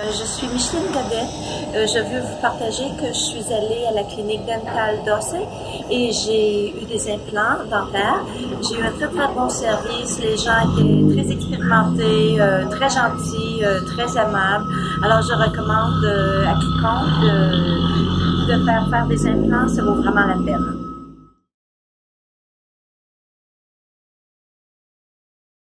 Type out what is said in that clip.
Je suis Micheline Godet. Je veux vous partager que je suis allée à la clinique dentale d'Orsay et j'ai eu des implants dentaires. J'ai eu un très très bon service. Les gens étaient très expérimentés, très gentils, très aimables. Alors je recommande à quiconque de faire des implants. Ça vaut vraiment la peine.